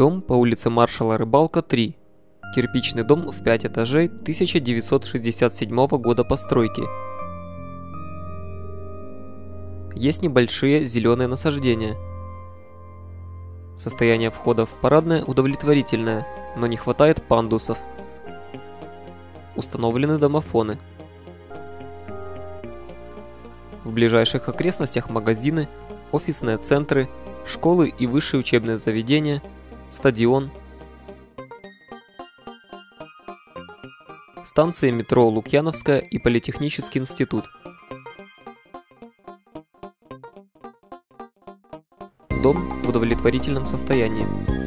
дом по улице Маршала Рыбалко, 3. Кирпичный дом в 5 этажей 1967 года постройки. Есть небольшие зеленые насаждения. Состояние входа в парадное удовлетворительное, но не хватает пандусов. Установлены домофоны. В ближайших окрестностях магазины, офисные центры, школы и высшие учебные заведения, стадион, станции метро Лукьяновская и Политехнический институт. Дом в удовлетворительном состоянии.